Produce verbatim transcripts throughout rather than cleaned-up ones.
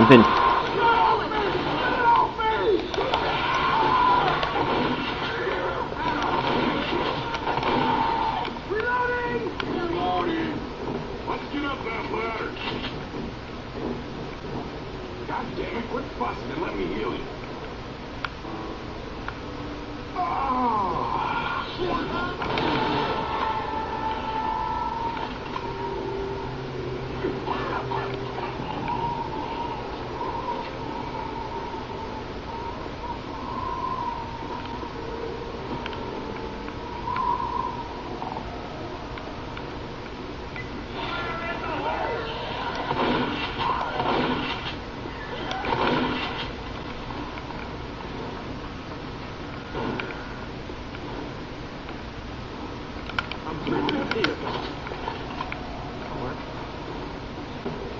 I'm pinned. Reloading! Reloading! Let's get up that ladder. God damn it, quit fussing and let me heal you.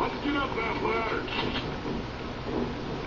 Let's get up that ladder.